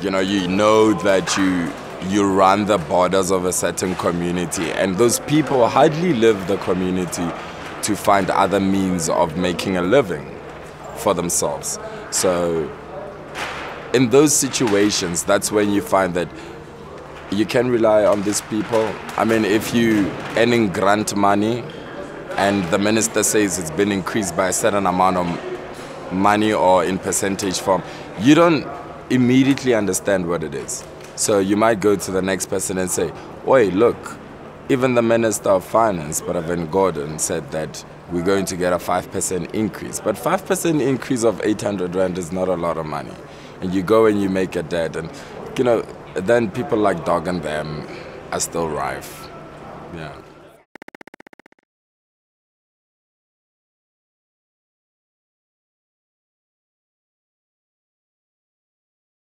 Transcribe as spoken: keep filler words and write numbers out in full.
you know, you know that you you run the borders of a certain community, and those people hardly leave the community to find other means of making a living for themselves. So in those situations, that's when you find that you can rely on these people. I mean, if you earning grant money and the minister says it's been increased by a certain amount of money or in percentage form, you don't immediately understand what it is. So you might go to the next person and say, "Oi, look, even the Minister of Finance, Pravin Gordhan, said that we're going to get a five percent increase." But five percent increase of eight hundred rand is not a lot of money. And you go and you make a debt, and you know, then people like Dog and them are still rife. Yeah.